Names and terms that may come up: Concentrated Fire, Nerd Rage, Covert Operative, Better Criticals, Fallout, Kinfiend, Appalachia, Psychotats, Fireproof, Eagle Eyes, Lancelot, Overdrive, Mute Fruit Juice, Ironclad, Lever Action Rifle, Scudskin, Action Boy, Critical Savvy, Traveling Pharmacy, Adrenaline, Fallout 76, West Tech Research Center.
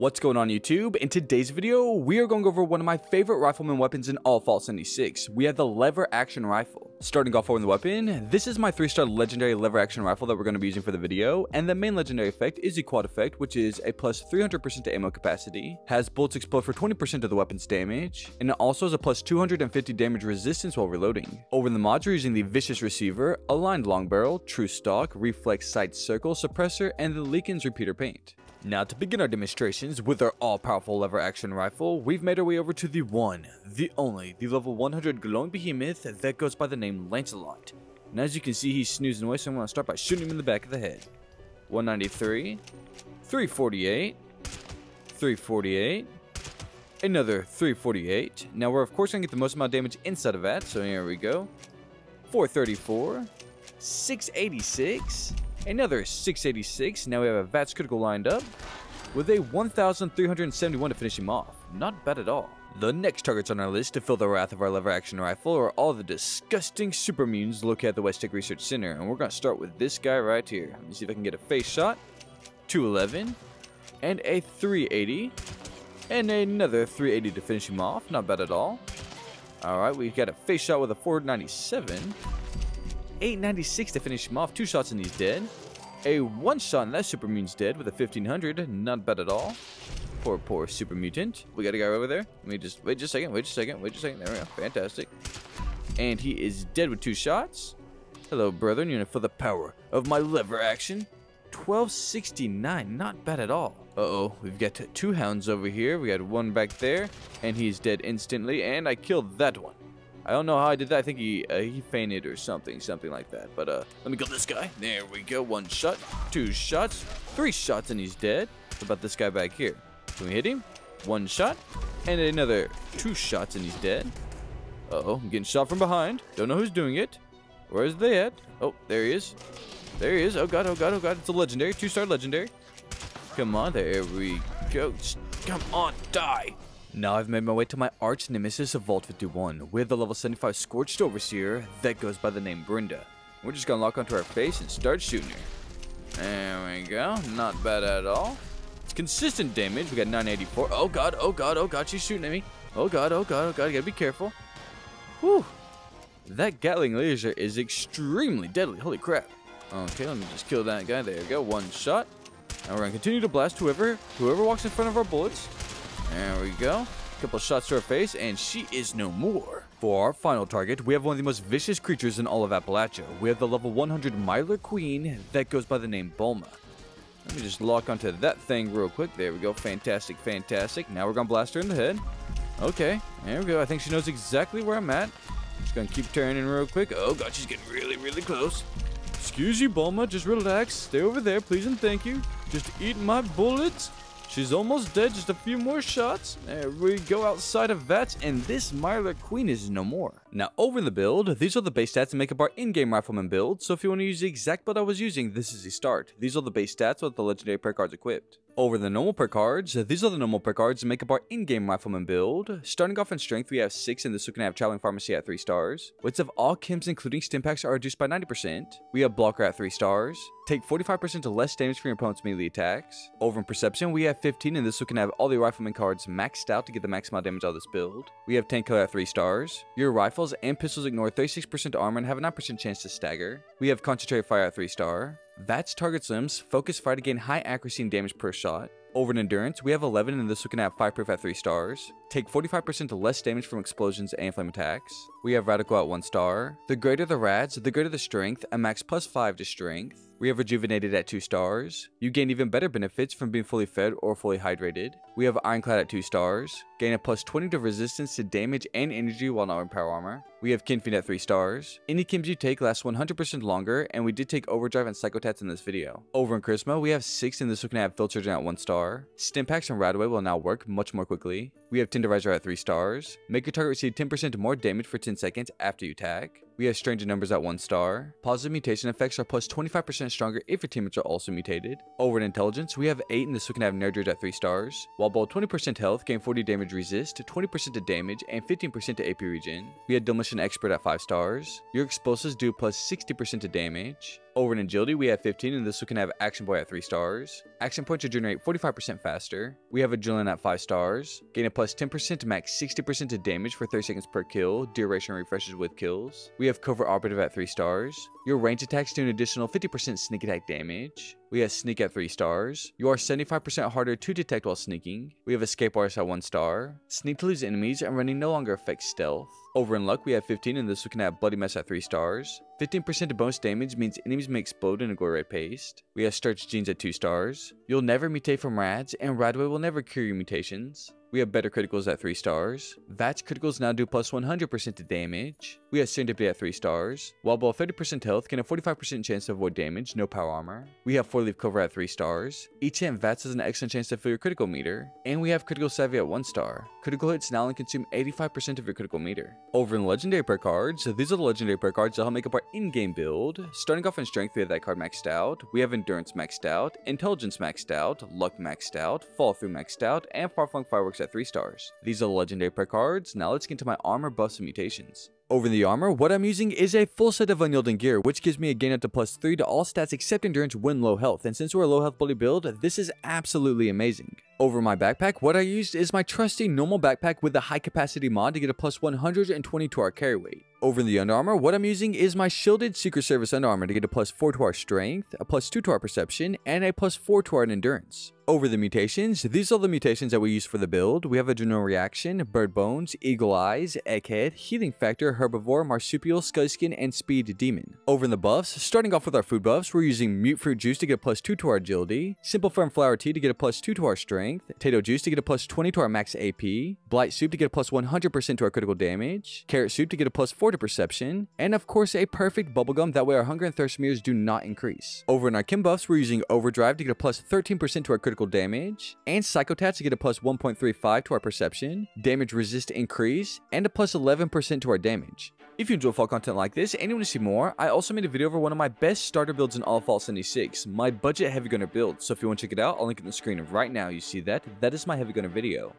What's going on YouTube? In today's video, we are going over one of my favorite rifleman weapons in all Fallout 76. We have the Lever Action Rifle. Starting off with the weapon, this is my 3-star legendary Lever Action Rifle that we're going to be using for the video, and the main legendary effect is the quad effect, which is a plus 300% to ammo capacity, has bullets explode for 20% of the weapon's damage, and it also has a plus 250 damage resistance while reloading. Over in the mods, we're using the Vicious Receiver, Aligned Long Barrel, True Stock, Reflex Sight Circle, Suppressor, and the Leakins Repeater Paint. Now to begin our demonstrations with our all-powerful lever action rifle, we've made our way over to the one, the only, the level 100 glowing behemoth that goes by the name Lancelot. And as you can see, he's snoozing away, so I'm going to start by shooting him in the back of the head. 193, 348, 348, another 348. Now we're of course going to get the most amount of damage inside of that, so here we go. 434, 686. Another 686, now we have a VATS critical lined up, with a 1,371 to finish him off. Not bad at all. The next targets on our list to fill the wrath of our lever action rifle are all the disgusting super mutants located at the West Tech Research Center, and we're going to start with this guy right here. Let me see if I can get a face shot, 211, and a 380, and another 380 to finish him off. Not bad at all. Alright, we got a face shot with a 497. 896 to finish him off, 2 shots and he's dead. A 1 shot and that super mutant's dead with a 1500, not bad at all. Poor, poor super mutant. We got a guy right over there. Let me just, wait just a second, there we go, fantastic. And he is dead with 2 shots. Hello brethren, you're gonna feel the power of my lever action. 1269, not bad at all. Uh-oh, we've got 2 hounds over here, we got 1 back there, and he's dead instantly, and I killed that one. I don't know how I did that. I think he fainted or something like that. But let me kill this guy. There we go. 1 shot, 2 shots, 3 shots, and he's dead. What about this guy back here? Can we hit him? 1 shot, and another 2 shots, and he's dead. Uh-oh, I'm getting shot from behind. Don't know who's doing it. Where is they at? Oh, there he is. There he is. Oh, God, oh, God, oh, God. It's a legendary. 2-star legendary. Come on. There we go. Come on. Die. Now I've made my way to my arch nemesis of Vault 51, with the level 75 Scorched Overseer that goes by the name Brenda. We're just gonna lock onto her face and start shooting her. There we go, not bad at all. It's consistent damage, we got 984. Oh god, oh god, oh god, she's shooting at me. Oh god, oh god, oh god, you gotta be careful. Whew. That Gatling laser is extremely deadly, holy crap. Okay, let me just kill that guy, there we go, 1 shot. Now we're gonna continue to blast whoever walks in front of our bullets. There we go. A couple shots to her face, and she is no more. For our final target, we have one of the most vicious creatures in all of Appalachia. We have the level 100 Mylar Queen that goes by the name Bulma. Let me just lock onto that thing real quick. There we go. Fantastic, fantastic. Now we're going to blast her in the head. Okay, there we go. I think she knows exactly where I'm at. Just going to keep turning real quick. Oh, God, she's getting really, really close. Excuse you, Bulma. Just relax. Stay over there, please and thank you. Just eat my bullets. She's almost dead, just a few more shots. There we go, outside of that, and this Mylar Queen is no more. Now, over in the build, these are the base stats that make up our in-game rifleman build, so if you want to use the exact build I was using, this is the start. These are the base stats with the legendary perk cards equipped. Over the normal perk cards, these are the normal perk cards that make up our in-game rifleman build. Starting off in strength, we have 6, and this one can have Traveling Pharmacy at 3 stars. Weights of all chems including stim packs are reduced by 90%. We have Blocker at 3 stars. Take 45% less damage from your opponent's melee attacks. Over in Perception, we have 15, and this one can have all the rifleman cards maxed out to get the maximum damage out of this build. We have Killer at 3 stars. Your rifles and pistols ignore 36% armor and have a 9% chance to stagger. We have Concentrated Fire at 3 star. VATS targets limbs, focus fire to gain high accuracy and damage per shot. Over in Endurance, we have 11, and this one can have Fireproof at 3 stars. Take 45% less damage from explosions and flame attacks. We have Radical at 1 star. The greater the rads, the greater the strength, a max plus 5 to strength. We have Rejuvenated at 2 stars. You gain even better benefits from being fully fed or fully hydrated. We have Ironclad at 2 stars. Gain a plus 20 to resistance to damage and energy while not wearing power armor. We have Kinfiend at 3 stars. Any chems you take last 100% longer, and we did take Overdrive and Psychotats in this video. Over in Charisma, we have 6, and this one can have Filtration at 1 star. Stim packs and Radaway will now work much more quickly. We have Tinderizer at 3 stars. Make your target receive 10% more damage for 10 seconds after you attack. We have Stranger Numbers at 1 star. Positive mutation effects are plus 25% stronger if your teammates are also mutated. Over in Intelligence, we have 8 and this one can have Nerd Rage at 3 stars. While bold 20% health, gain 40 damage resist, 20% to damage, and 15% to AP regen. We had Demolition Expert at 5 stars. Your explosives do plus 60% to damage. Over in Agility, we have 15 and this one can have Action Boy at 3 stars. Action points are generate 45% faster. We have Adrenaline at 5 stars. Gain a plus 10% to max 60% to damage for 30 seconds per kill. Duration refreshes with kills. We have Covert Operative at 3 stars. Your range attacks do an additional 50% sneak attack damage. We have Sneak at 3 stars. You are 75% harder to detect while sneaking. We have Escape Artist at 1 star. Sneak to lose enemies and running no longer affects stealth. Over in Luck, we have 15 and this one can have Bloody Mess at 3 stars. 15% to bonus damage means enemies may explode in a glow ray paste. We have Sturges Genes at 2 stars. You'll never mutate from Rads, and Radway will never cure your mutations. We have Better Criticals at 3 stars. Vats Criticals now do plus 100% to damage. We have Serendipity at 3 stars. While below 30% health, gain a 45% chance to avoid damage, no power armor. We have 4 Leaf Clover at 3 stars. Each hit in Vats has an excellent chance to fill your critical meter. And we have Critical Savvy at 1 star. Critical hits now only consume 85% of your critical meter. Over in Legendary Prayer Cards, these are the Legendary Prayer Cards that help make up our in-game build. Starting off in Strength, we have that card maxed out. We have Endurance maxed out, Intelligence maxed out, Luck maxed out, Fall Through maxed out, and Far-Flung Fireworks at 3 stars. These are the Legendary Prayer Cards. Now let's get into my armor buffs and mutations. Over in the armor, what I'm using is a full set of unyielding gear, which gives me a gain up to plus 3 to all stats except endurance when low health, and since we're a low health bloody build, this is absolutely amazing. Over my backpack, what I used is my trusty normal backpack with the high capacity mod to get a plus 120 to our carry weight. Over in the under armor, what I'm using is my shielded Secret Service under armor to get a plus 4 to our strength, a plus 2 to our perception, and a plus 4 to our endurance. Over the mutations, these are the mutations that we use for the build. We have Adrenal Reaction, Bird Bones, Eagle Eyes, Egghead, Healing Factor, Herbivore, Marsupial, Scudskin, and Speed Demon. Over in the buffs, starting off with our food buffs, we're using Mute Fruit Juice to get a plus 2 to our agility, Simple Firm Flower Tea to get a plus 2 to our strength, Tato Juice to get a plus 20 to our max AP, Blight Soup to get a plus 100% to our critical damage, Carrot Soup to get a plus 4 to perception, and of course a perfect bubblegum, that way our hunger and thirst meters do not increase. Over in our Kim buffs, we're using Overdrive to get a plus 13% to our critical damage, and Psychotats to get a plus 1.35 to our perception, damage resist increase, and a plus 11% to our damage. If you enjoy Fallout content like this and you want to see more, I also made a video over one of my best starter builds in all of Fallout 76, my budget heavy gunner build, so if you want to check it out, I'll link it on the screen right now. You see that? That is my heavy gunner video.